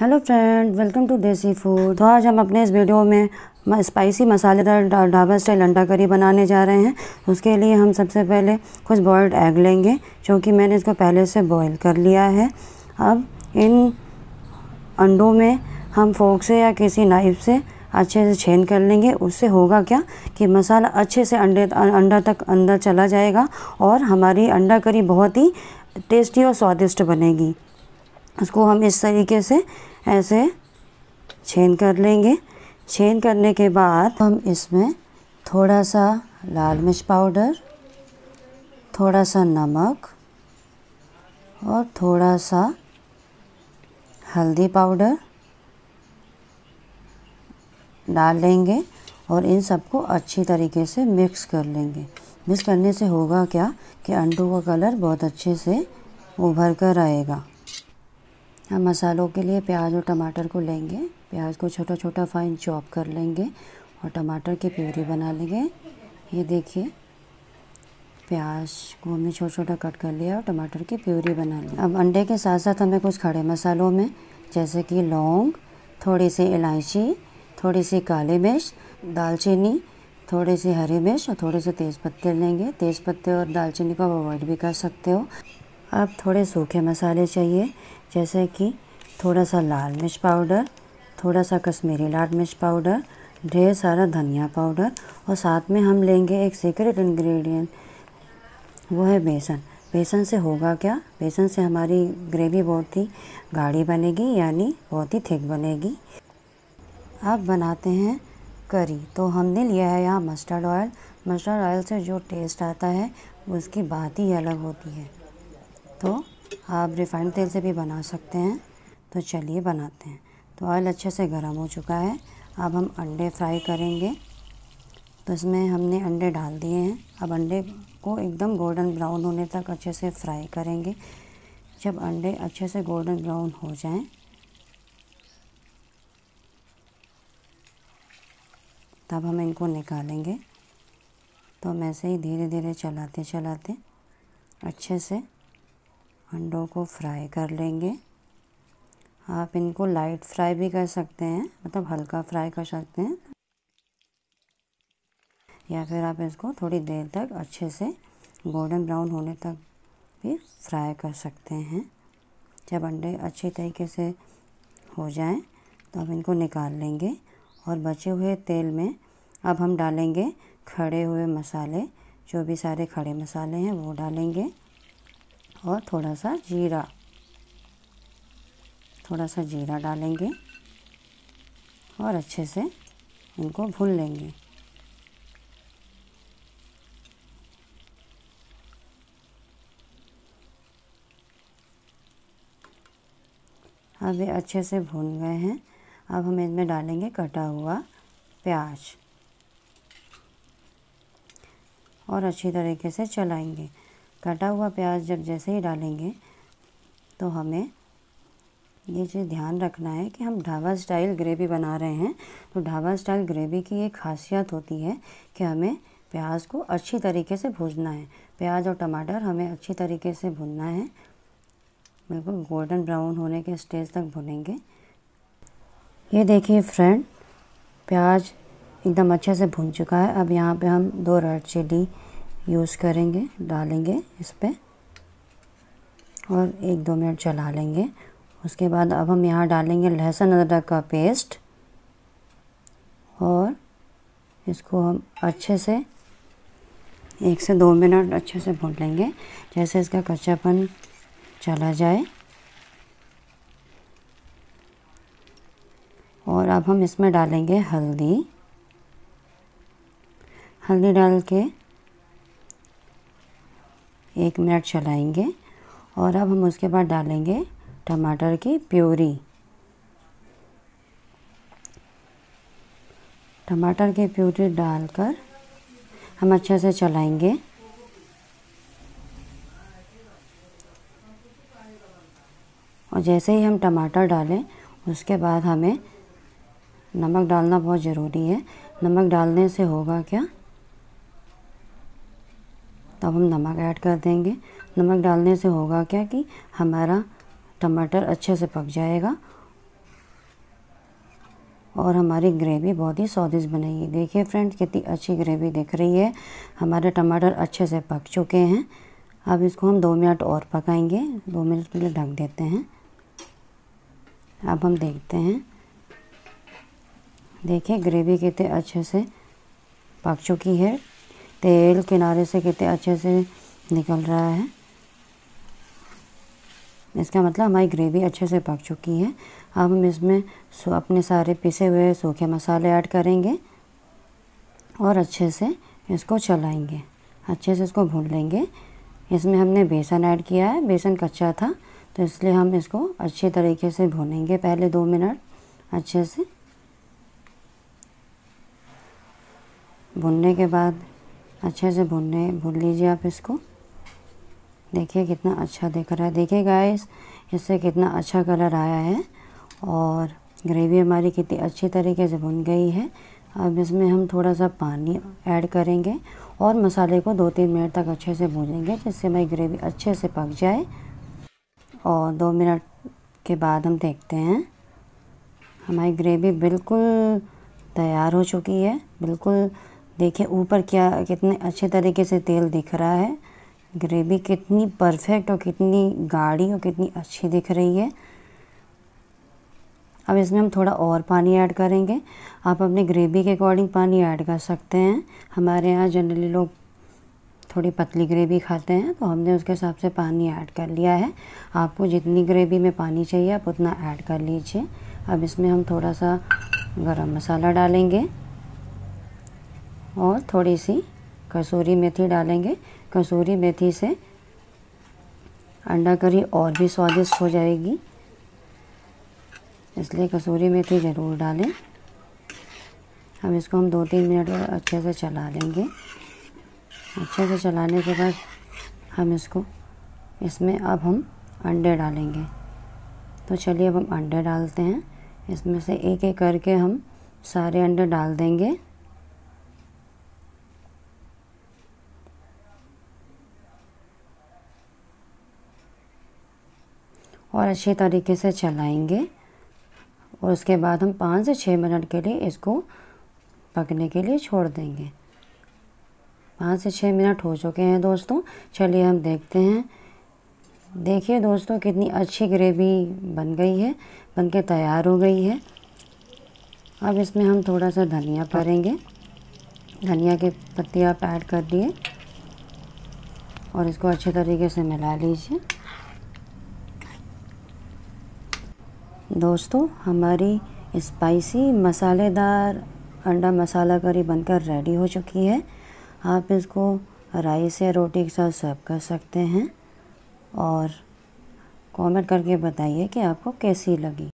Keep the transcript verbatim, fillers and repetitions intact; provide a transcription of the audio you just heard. Hello friend, welcome to देसी food. तो आज हम अपने इस वीडियो में स्पाइसी मसालेदार ढाबा स्टाइल अंडा करी बनाने जा रहे हैं। उसके लिए हम सबसे पहले कुछ बॉइल्ड एग लेंगे, जो कि मैंने इसको पहले से बॉईल कर लिया है। अब इन अंडों में हम फोर्क से या किसी नाइफ से अच्छे से छेद कर लेंगे। उससे होगा क्या कि मसाला अच्छे से अंडे अंडा तक अंदर चला जाएगा और हमारी अंडा करी बहुत ही टेस्टी और स्वादिष्ट बनेगी। उसको हम इस तरीके से ऐसे छेद कर लेंगे। छेद करने के बाद हम इसमें थोड़ा सा लाल मिर्च पाउडर, थोड़ा सा नमक और थोड़ा सा हल्दी पाउडर डाल लेंगे और इन सबको अच्छी तरीके से मिक्स कर लेंगे। मिक्स करने से होगा क्या कि अंडों का कलर बहुत अच्छे से उभर कर आएगा। हम मसालों के लिए प्याज और टमाटर को लेंगे। प्याज को छोटा छोटा फाइन चॉप कर लेंगे और टमाटर की प्यूरी बना लेंगे। ये देखिए, प्याज को हमने छोटा छोटा कट कर लिया और टमाटर की प्यूरी बना ली। अब अंडे के साथ साथ हमें कुछ खड़े मसालों में जैसे कि लौंग, थोड़ी सी इलायची, थोड़ी सी काली मिर्च, दालचीनी, थोड़ी सी हरी मिर्च और थोड़े से तेज़ पत्ते लेंगे। तेज़ पत्ते और दालचीनी को आप अवॉइड भी कर सकते हो। अब थोड़े सूखे मसाले चाहिए जैसे कि थोड़ा सा लाल मिर्च पाउडर, थोड़ा सा कश्मीरी लाल मिर्च पाउडर, ढेर सारा धनिया पाउडर और साथ में हम लेंगे एक सीक्रेट इंग्रेडिएंट, वो है बेसन। बेसन से होगा क्या, बेसन से हमारी ग्रेवी बहुत ही गाढ़ी बनेगी, यानी बहुत ही थिक बनेगी। अब बनाते हैं करी। तो हमने लिया है यहाँ मस्टर्ड ऑयल। मस्टर्ड ऑयल से जो टेस्ट आता है उसकी बात ही अलग होती है। तो आप रिफाइंड तेल से भी बना सकते हैं। तो चलिए बनाते हैं। तो ऑयल अच्छे से गर्म हो चुका है। अब हम अंडे फ्राई करेंगे। तो इसमें हमने अंडे डाल दिए हैं। अब अंडे को एकदम गोल्डन ब्राउन होने तक अच्छे से फ्राई करेंगे। जब अंडे अच्छे से गोल्डन ब्राउन हो जाएं तब हम इनको निकालेंगे। तो हम ऐसे ही धीरे धीरे चलाते चलाते अच्छे से अंडों को फ्राई कर लेंगे। आप इनको लाइट फ्राई भी कर सकते हैं, मतलब हल्का फ्राई कर सकते हैं, या फिर आप इसको थोड़ी देर तक अच्छे से गोल्डन ब्राउन होने तक भी फ्राई कर सकते हैं। जब अंडे अच्छे तरीके से हो जाएं तो अब इनको निकाल लेंगे और बचे हुए तेल में अब हम डालेंगे खड़े हुए मसाले। जो भी सारे खड़े मसाले हैं वो डालेंगे और थोड़ा सा जीरा, थोड़ा सा जीरा डालेंगे और अच्छे से इनको भून लेंगे। अब ये अच्छे से भून गए हैं। अब हम इनमें डालेंगे कटा हुआ प्याज और अच्छी तरीके से चलाएंगे। कटा हुआ प्याज जब जैसे ही डालेंगे तो हमें ये चीज़ ध्यान रखना है कि हम ढाबा स्टाइल ग्रेवी बना रहे हैं। तो ढाबा स्टाइल ग्रेवी की ये खासियत होती है कि हमें प्याज को अच्छी तरीके से भूनना है। प्याज और टमाटर हमें अच्छी तरीके से भूनना है, बिल्कुल गोल्डन ब्राउन होने के स्टेज तक भुनेंगे। ये देखिए फ्रेंड, प्याज एकदम अच्छे से भून चुका है। अब यहाँ पे हम दो रेड चिली यूज़ करेंगे, डालेंगे इस पर और एक दो मिनट चला लेंगे। उसके बाद अब हम यहाँ डालेंगे लहसुन अदरक का पेस्ट और इसको हम अच्छे से एक से दो मिनट अच्छे से भून लेंगे। जैसे इसका कच्चापन चला जाए और अब हम इसमें डालेंगे हल्दी। हल्दी डाल के एक मिनट चलाएंगे और अब हम उसके बाद डालेंगे टमाटर की प्यूरी। टमाटर की प्यूरी डालकर हम अच्छे से चलाएंगे। और जैसे ही हम टमाटर डालें उसके बाद हमें नमक डालना बहुत ज़रूरी है। नमक डालने से होगा क्या, तब हम नमक ऐड कर देंगे। नमक डालने से होगा क्या कि हमारा टमाटर अच्छे से पक जाएगा और हमारी ग्रेवी बहुत ही स्वादिष्ट बनेगी। देखिए फ्रेंड्स कितनी अच्छी ग्रेवी दिख रही है। हमारे टमाटर अच्छे से पक चुके हैं। अब इसको हम दो मिनट और पकाएंगे। दो मिनट के लिए ढक देते हैं। अब हम देखते हैं। देखिए ग्रेवी कितने अच्छे से पक चुकी है। तेल किनारे से कितने अच्छे से निकल रहा है। इसका मतलब हमारी ग्रेवी अच्छे से पक चुकी है। अब हम इसमें अपने सारे पिसे हुए सूखे मसाले ऐड करेंगे और अच्छे से इसको चलाएंगे, अच्छे से इसको भून लेंगे। इसमें हमने बेसन ऐड किया है। बेसन कच्चा था तो इसलिए हम इसको अच्छे तरीके से भूनेंगे पहले दो मिनट अच्छे से। भूनने के बाद अच्छे से भूनने भून लीजिए आप इसको। देखिए कितना अच्छा दिख रहा है। देखिए गाइस इससे कितना अच्छा कलर आया है और ग्रेवी हमारी कितनी अच्छी तरीके से भुन गई है। अब इसमें हम थोड़ा सा पानी ऐड करेंगे और मसाले को दो तीन मिनट तक अच्छे से भूनेंगे जिससे हमारी ग्रेवी अच्छे से पक जाए। और दो मिनट के बाद हम देखते हैं हमारी ग्रेवी बिल्कुल तैयार हो चुकी है। बिल्कुल देखिए ऊपर क्या कितने अच्छे तरीके से तेल दिख रहा है। ग्रेवी कितनी परफेक्ट और कितनी गाढ़ी और कितनी अच्छी दिख रही है। अब इसमें हम थोड़ा और पानी ऐड करेंगे। आप अपने ग्रेवी के अकॉर्डिंग पानी ऐड कर सकते हैं। हमारे यहाँ जनरली लोग थोड़ी पतली ग्रेवी खाते हैं तो हमने उसके हिसाब से पानी ऐड कर लिया है। आपको जितनी ग्रेवी में पानी चाहिए आप उतना ऐड कर लीजिए। अब इसमें हम थोड़ा सा गरम मसाला डालेंगे और थोड़ी सी कसूरी मेथी डालेंगे। कसूरी मेथी से अंडा करी और भी स्वादिष्ट हो जाएगी, इसलिए कसूरी मेथी ज़रूर डालें। अब इसको हम दो तीन मिनट और अच्छे से चला लेंगे। अच्छे से चलाने के बाद हम इसको इसमें अब हम अंडे डालेंगे। तो चलिए अब हम अंडे डालते हैं। इसमें से एक एक करके हम सारे अंडे डाल देंगे। और अच्छे तरीके से चलाएंगे और उसके बाद हम पाँच से छः मिनट के लिए इसको पकने के लिए छोड़ देंगे। पाँच से छः मिनट हो चुके हैं दोस्तों। चलिए हम देखते हैं। देखिए दोस्तों कितनी अच्छी ग्रेवी बन गई है, बनके तैयार हो गई है। अब इसमें हम थोड़ा सा धनिया पड़ेंगे। धनिया के पत्ते आप ऐड कर दिए और इसको अच्छे तरीके से मिला लीजिए। दोस्तों हमारी स्पाइसी मसालेदार अंडा मसाला करी बनकर रेडी हो चुकी है। आप इसको राइस या रोटी के साथ सर्व कर सकते हैं और कमेंट करके बताइए कि आपको कैसी लगी।